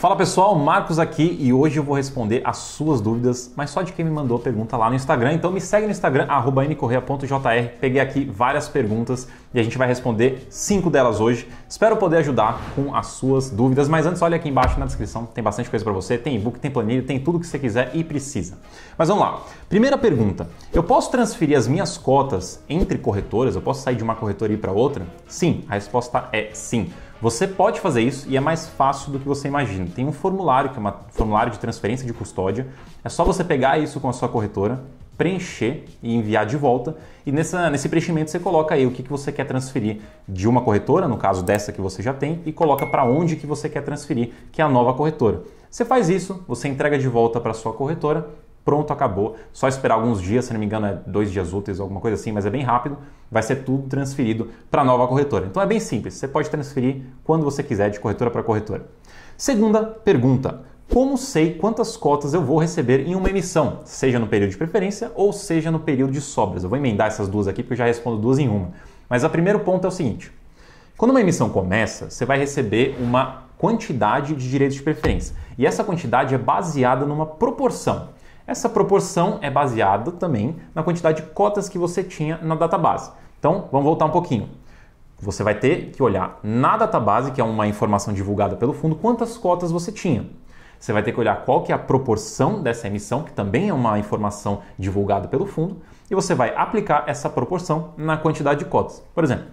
Fala pessoal, Marcos aqui e hoje eu vou responder as suas dúvidas, mas só de quem me mandou a pergunta lá no Instagram. Então me segue no Instagram, @ncorrea.jr. Peguei aqui várias perguntas e a gente vai responder 5 delas hoje. Espero poder ajudar com as suas dúvidas, mas antes olha aqui embaixo na descrição, tem bastante coisa para você, tem e-book, tem planilha, tem tudo que você quiser e precisa. Mas vamos lá. Primeira pergunta, eu posso transferir as minhas cotas entre corretoras? Eu posso sair de uma corretora e ir para outra? Sim, a resposta é sim. Você pode fazer isso e é mais fácil do que você imagina. Tem um formulário, que é um formulário de transferência de custódia. É só você pegar isso com a sua corretora, preencher e enviar de volta. E nesse preenchimento você coloca aí o que você quer transferir de uma corretora, no caso dessa que você já tem, e coloca para onde que você quer transferir, que é a nova corretora. Você faz isso, você entrega de volta para a sua corretora, pronto, acabou. Só esperar alguns dias, se não me engano é 2 dias úteis, alguma coisa assim, mas é bem rápido. Vai ser tudo transferido para a nova corretora. Então é bem simples, você pode transferir quando você quiser, de corretora para corretora. Segunda pergunta, como sei quantas cotas eu vou receber em uma emissão? Seja no período de preferência ou seja no período de sobras. Eu vou emendar essas duas aqui porque eu já respondo duas em uma. Mas o primeiro ponto é o seguinte, quando uma emissão começa, você vai receber uma quantidade de direitos de preferência. E essa quantidade é baseada numa proporção. Essa proporção é baseada também na quantidade de cotas que você tinha na database. Então, vamos voltar um pouquinho. Você vai ter que olhar na database, que é uma informação divulgada pelo fundo, quantas cotas você tinha. Você vai ter que olhar qual que é a proporção dessa emissão, que também é uma informação divulgada pelo fundo, e você vai aplicar essa proporção na quantidade de cotas. Por exemplo,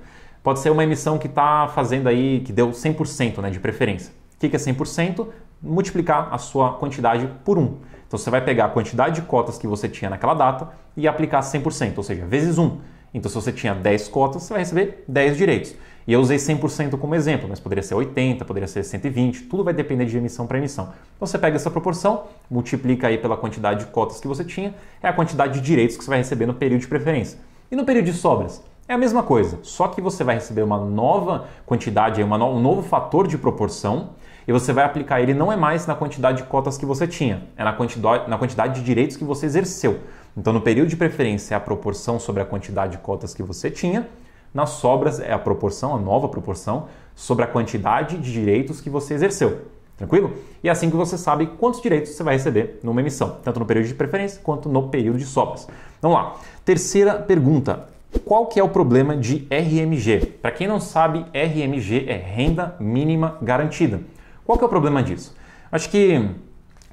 pode ser uma emissão que está fazendo aí, que deu 100%, né, de preferência. O que é 100%? Multiplicar a sua quantidade por 1. Então você vai pegar a quantidade de cotas que você tinha naquela data e aplicar 100%, ou seja, vezes 1. Então se você tinha 10 cotas, você vai receber 10 direitos. E eu usei 100% como exemplo, mas poderia ser 80, poderia ser 120, tudo vai depender de emissão para emissão. Então você pega essa proporção, multiplica aí pela quantidade de cotas que você tinha, é a quantidade de direitos que você vai receber no período de preferência. E no período de sobras? É a mesma coisa, só que você vai receber uma nova quantidade, um novo fator de proporção, e você vai aplicar ele não é mais na quantidade de cotas que você tinha, é na quantidade de direitos que você exerceu. Então, no período de preferência é a proporção sobre a quantidade de cotas que você tinha, nas sobras é a proporção, a nova proporção, sobre a quantidade de direitos que você exerceu. Tranquilo? E é assim que você sabe quantos direitos você vai receber numa emissão, tanto no período de preferência quanto no período de sobras. Vamos lá. Terceira pergunta. Qual que é o problema de RMG? Para quem não sabe, RMG é Renda Mínima Garantida. Qual que é o problema disso? Acho que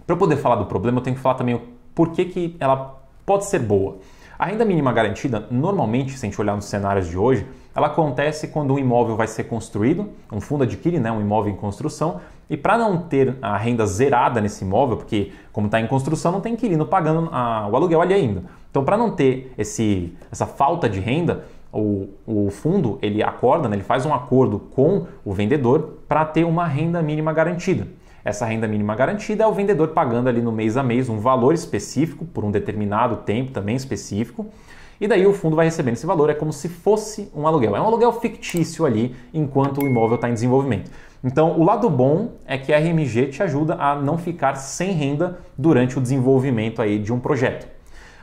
para eu poder falar do problema, eu tenho que falar também o porquê que ela pode ser boa. A renda mínima garantida, normalmente, se a gente olhar nos cenários de hoje, ela acontece quando um imóvel vai ser construído, um fundo adquire, né, um imóvel em construção, e para não ter a renda zerada nesse imóvel, porque como está em construção, não tem inquilino pagando o aluguel ali ainda. Então, para não ter essa falta de renda, o fundo ele acorda, né, ele faz um acordo com o vendedor para ter uma renda mínima garantida. Essa renda mínima garantida é o vendedor pagando ali no mês a mês um valor específico por um determinado tempo também específico. E daí o fundo vai recebendo esse valor, é como se fosse um aluguel. É um aluguel fictício ali enquanto o imóvel está em desenvolvimento. Então o lado bom é que a RMG te ajuda a não ficar sem renda durante o desenvolvimento aí de um projeto.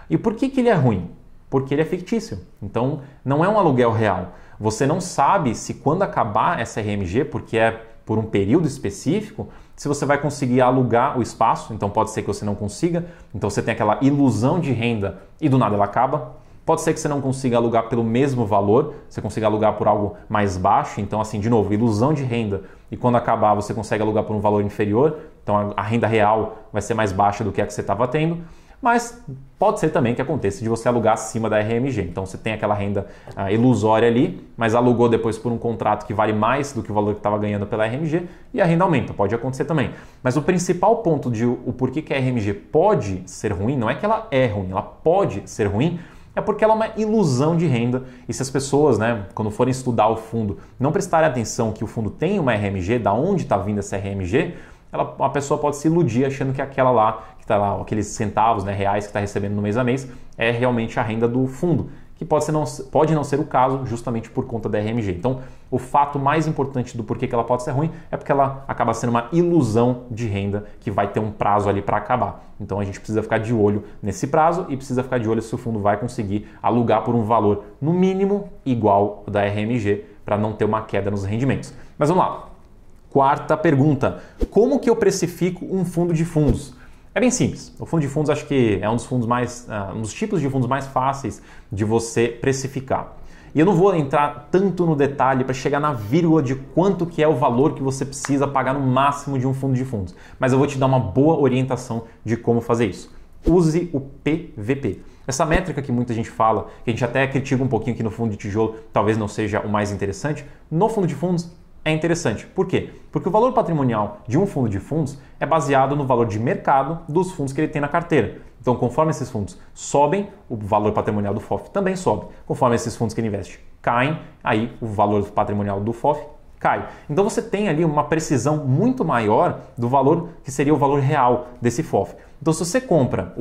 E por que ele é ruim? Porque ele é fictício. Então não é um aluguel real. Você não sabe se quando acabar essa RMG, porque é por um período específico, se você vai conseguir alugar o espaço, então pode ser que você não consiga, então você tem aquela ilusão de renda e do nada ela acaba. Pode ser que você não consiga alugar pelo mesmo valor, você consiga alugar por algo mais baixo, então assim, de novo, ilusão de renda, e quando acabar você consegue alugar por um valor inferior, então a renda real vai ser mais baixa do que a que você estava tendo. Mas pode ser também que aconteça de você alugar acima da RMG. Então você tem aquela renda ilusória ali, mas alugou depois por um contrato que vale mais do que o valor que estava ganhando pela RMG e a renda aumenta, pode acontecer também. Mas o principal ponto de o porquê que a RMG pode ser ruim, não é que ela é ruim, ela pode ser ruim, é porque ela é uma ilusão de renda e se as pessoas, né, quando forem estudar o fundo, não prestarem atenção que o fundo tem uma RMG, da onde está vindo essa RMG, a pessoa pode se iludir achando que aquela lá, que está lá, aqueles centavos, né, reais que está recebendo no mês a mês, é realmente a renda do fundo, que pode não ser o caso justamente por conta da RMG. Então, o fato mais importante do porquê que ela pode ser ruim é porque ela acaba sendo uma ilusão de renda que vai ter um prazo ali para acabar. Então, a gente precisa ficar de olho nesse prazo e precisa ficar de olho se o fundo vai conseguir alugar por um valor no mínimo igual ao da RMG para não ter uma queda nos rendimentos. Mas vamos lá. Quarta pergunta, como que eu precifico um fundo de fundos? É bem simples. O fundo de fundos acho que é um dos tipos de fundos mais fáceis de você precificar. E eu não vou entrar tanto no detalhe para chegar na vírgula de quanto que é o valor que você precisa pagar no máximo de um fundo de fundos, mas eu vou te dar uma boa orientação de como fazer isso. Use o PVP. Essa métrica que muita gente fala, que a gente até critica um pouquinho aqui no fundo de tijolo, talvez não seja o mais interessante, no fundo de fundos é interessante. Por quê? Porque o valor patrimonial de um fundo de fundos é baseado no valor de mercado dos fundos que ele tem na carteira. Então, conforme esses fundos sobem, o valor patrimonial do FOF também sobe. Conforme esses fundos que ele investe caem, aí o valor patrimonial do FOF cai. Então, você tem ali uma precisão muito maior do valor que seria o valor real desse FOF. Então, se você compra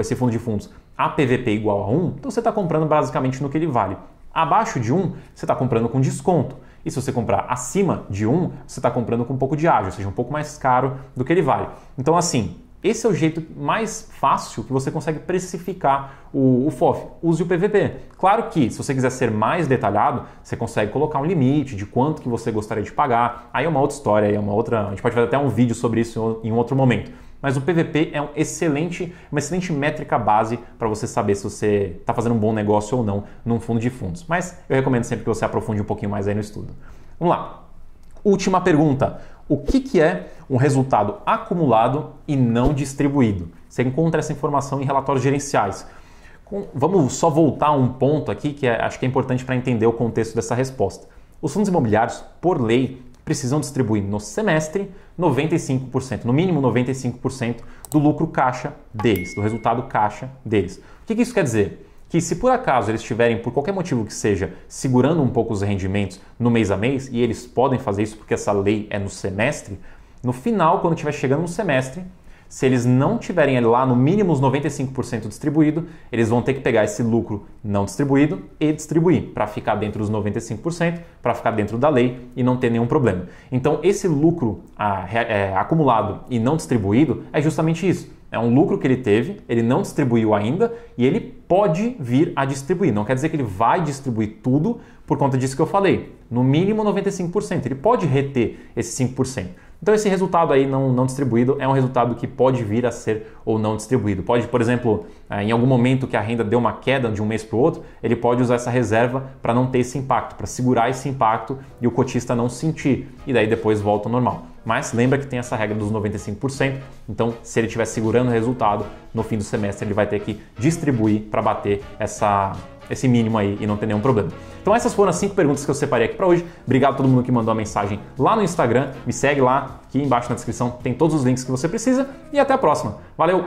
esse fundo de fundos a PVP igual a 1, então você está comprando basicamente no que ele vale. Abaixo de 1, você está comprando com desconto. E se você comprar acima de 1, você está comprando com um pouco de ágio, ou seja, um pouco mais caro do que ele vale. Então, assim, esse é o jeito mais fácil que você consegue precificar o FOF. Use o PVP. Claro que, se você quiser ser mais detalhado, você consegue colocar um limite de quanto que você gostaria de pagar. Aí é uma outra história, aí é uma outra... A gente pode fazer até um vídeo sobre isso em um outro momento. Mas o PVP é uma excelente métrica base para você saber se você está fazendo um bom negócio ou não num fundo de fundos. Mas eu recomendo sempre que você aprofunde um pouquinho mais aí no estudo. Vamos lá. Última pergunta. O que é um resultado acumulado e não distribuído? Você encontra essa informação em relatórios gerenciais. Vamos só voltar a um ponto aqui que acho que é importante para entender o contexto dessa resposta. Os fundos imobiliários, por lei, precisam distribuir no semestre 95%, no mínimo 95% do lucro caixa deles, do resultado caixa deles. O que isso quer dizer? Que se por acaso eles estiverem, por qualquer motivo que seja, segurando um pouco os rendimentos no mês a mês, e eles podem fazer isso porque essa lei é no semestre, no final, quando estiver chegando no semestre, se eles não tiverem lá no mínimo os 95% distribuído, eles vão ter que pegar esse lucro não distribuído e distribuir para ficar dentro dos 95%, para ficar dentro da lei e não ter nenhum problema. Então, esse lucro acumulado e não distribuído é justamente isso. É um lucro que ele teve, ele não distribuiu ainda e ele pode vir a distribuir. Não quer dizer que ele vai distribuir tudo por conta disso que eu falei. No mínimo 95%. Ele pode reter esse 5%. Então esse resultado aí não distribuído é um resultado que pode vir a ser ou não distribuído. Pode, por exemplo, em algum momento que a renda deu uma queda de um mês para o outro, ele pode usar essa reserva para não ter esse impacto, para segurar esse impacto e o cotista não sentir. E daí depois volta ao normal. Mas lembra que tem essa regra dos 95%, então se ele estiver segurando o resultado, no fim do semestre ele vai ter que distribuir para bater esse mínimo aí e não ter nenhum problema. Então essas foram as 5 perguntas que eu separei aqui para hoje. Obrigado a todo mundo que mandou a mensagem lá no Instagram. Me segue lá, aqui embaixo na descrição tem todos os links que você precisa e até a próxima. Valeu!